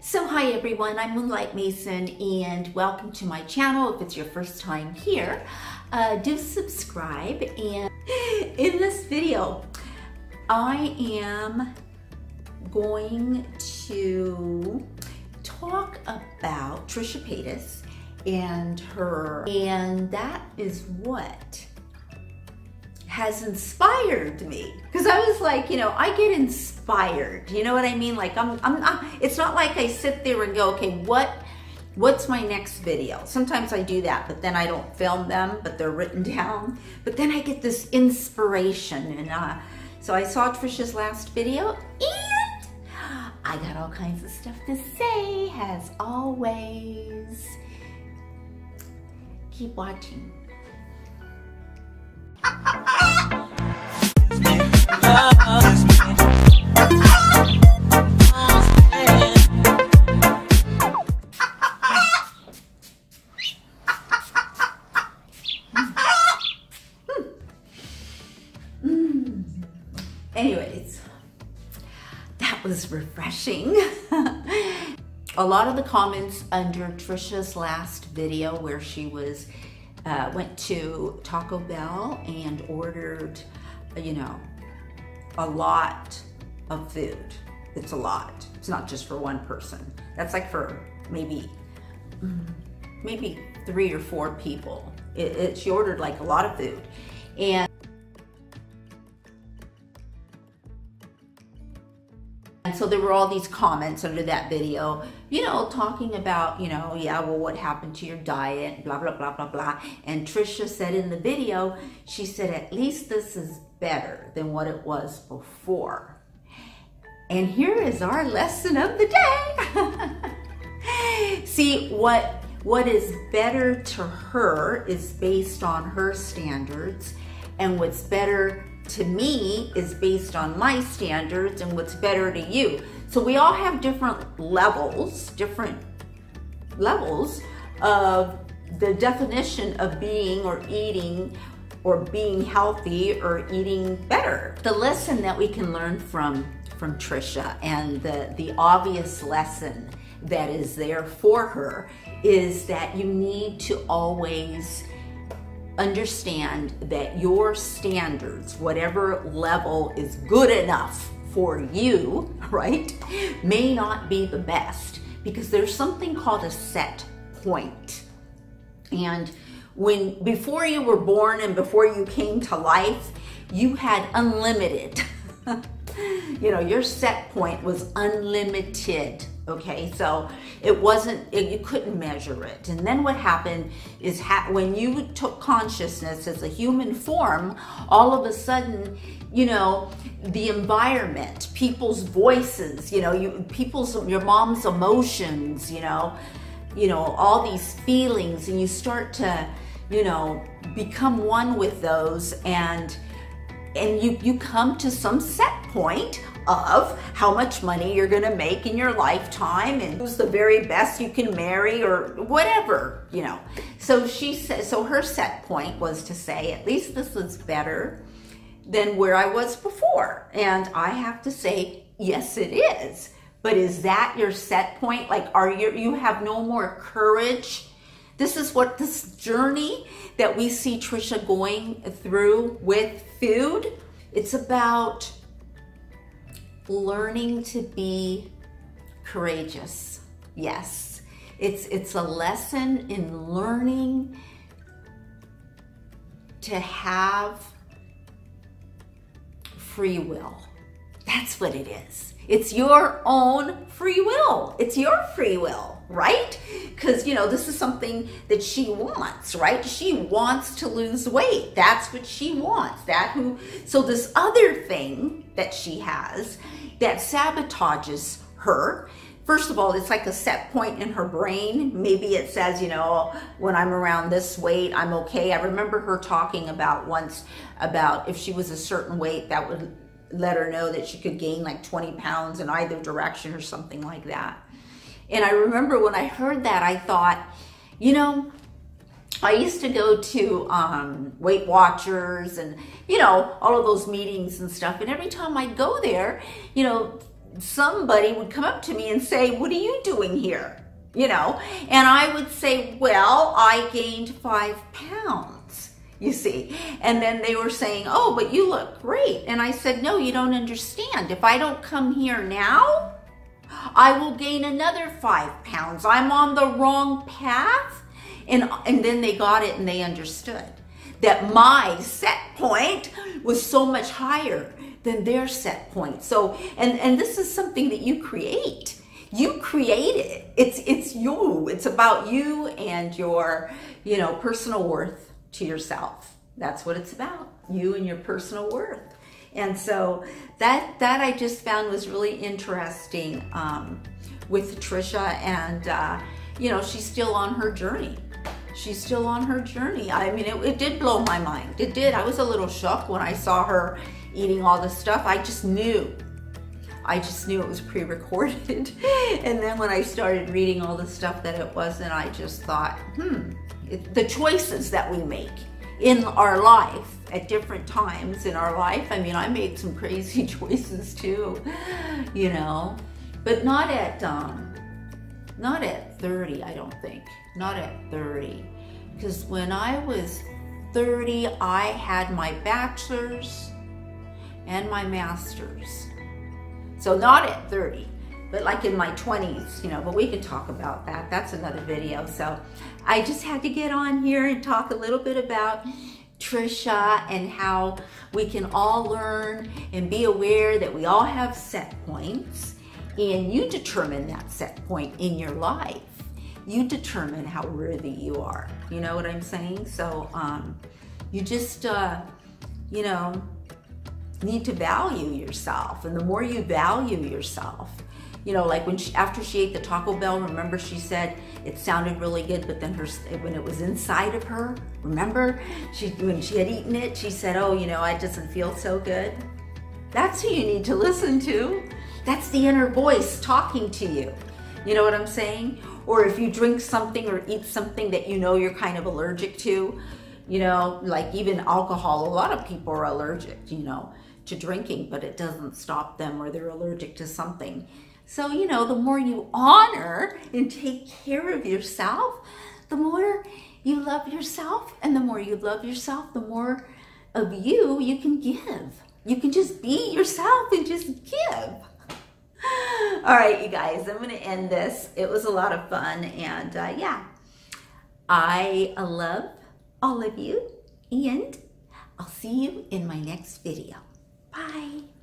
So hi everyone, I'm Moonlight Mason and welcome to my channel. If it's your first time here, do subscribe. And in this video, I am going to talk about Trisha Paytas and her, and that is what has inspired me, because I was like, I get inspired, you know what I mean? Like it's not like I sit there and go, okay, what's my next video? Sometimes I do that, but then I don't film them, but they're written down. But then I get this inspiration, and so I saw Trisha's last video and I got all kinds of stuff to say. As always, keep watching. Anyways, that was refreshing. A lot of the comments under Trisha's last video, where she was went to Taco Bell and ordered, a lot of food. It's a lot. It's not just for one person. That's like for maybe 3 or 4 people. She ordered like a lot of food. And so there were all these comments under that video, talking about, yeah, well, what happened to your diet, blah, blah, blah, blah, blah. And Trisha said in the video, she said, at least this is better than what it was before. And here is our lesson of the day. See, what is better to her is based on her standards, and what's better to me is based on my standards and what's better to you. So we all have different levels of the definition of being or eating, or being healthy or eating better. The lesson that we can learn from Trisha, and the obvious lesson that is there for her, is that you need to always understand that your standards, whatever level is good enough for you, right, may not be the best, because there's something called a set point. And before you were born and before you came to life, you had unlimited, your set point was unlimited. Okay, so it wasn't, you couldn't measure it. And then what happened is, when you took consciousness as a human form, all of a sudden, the environment, people's voices, your mom's emotions, all these feelings, and you start to, become one with those, and you come to some set point of how much money you're gonna make in your lifetime, and who's the very best you can marry, or whatever, So she said, so her set point was to say, at least this is better than where I was before. And I have to say, yes, it is. But is that your set point? Like, you have no more courage? This is what this journey that we see Trisha going through with food. It's about learning to be courageous. Yes, it's a lesson in learning to have free will. That's what it is. It's your own free will. It's your free will, right? Because, this is something that she wants, right? She wants to lose weight. That's what she wants. So this other thing that she has that sabotages her, first of all, it's like a set point in her brain. Maybe it says, when I'm around this weight, I'm okay. I remember her talking about once about if she was a certain weight, that would let her know that she could gain like 20 pounds in either direction or something like that. And I remember when I heard that, I thought, I used to go to Weight Watchers and, all of those meetings and stuff. And every time I'd go there, somebody would come up to me and say, what are you doing here? You know, and I would say, well, I gained 5 pounds, you see. And then they were saying, oh, but you look great. And I said, no, you don't understand. If I don't come here now, I will gain another 5 pounds. I'm on the wrong path. And then they got it and they understood that my set point was so much higher than their set point. So, and this is something that you create. You create it. It's you. It's about you and your, you know, personal worth to yourself. That's what it's about. You and your personal worth. And so that I just found was really interesting with Trisha, and you know, she's still on her journey. She's still on her journey. I mean, it did blow my mind. It did. I was a little shocked when I saw her eating all this stuff. I just knew it was pre-recorded. And then when I started reading all the stuff that it wasn't, I just thought, the choices that we make in our life at different times in our life. I mean, I made some crazy choices too, you know, but not at 30, I don't think. Not at 30, because when I was 30, I had my bachelor's and my master's. So not at 30, but like in my 20s, you know, but we can talk about that. That's another video. So I just had to get on here and talk a little bit about Trisha and how we can all learn and be aware that we all have set points, and you determine that set point in your life. You determine how worthy you are. You know what I'm saying? So you just, you know, need to value yourself, and the more you value yourself, you know, like when after she ate the Taco Bell, remember she said it sounded really good, but then when it was inside of her, remember when she had eaten it, she said, oh, you know, it doesn't feel so good. That's who you need to listen to. That's the inner voice talking to you. You know what I'm saying? Or if you drink something or eat something that you know you're kind of allergic to, you know, like even alcohol, a lot of people are allergic, you know, to drinking, but it doesn't stop them, or they're allergic to something. So, you know, the more you honor and take care of yourself, the more you love yourself, and the more you love yourself, the more of you you can give. You can just be yourself and just give. All right, you guys, I'm going to end this. It was a lot of fun, and yeah, I love all of you, and I'll see you in my next video. Bye.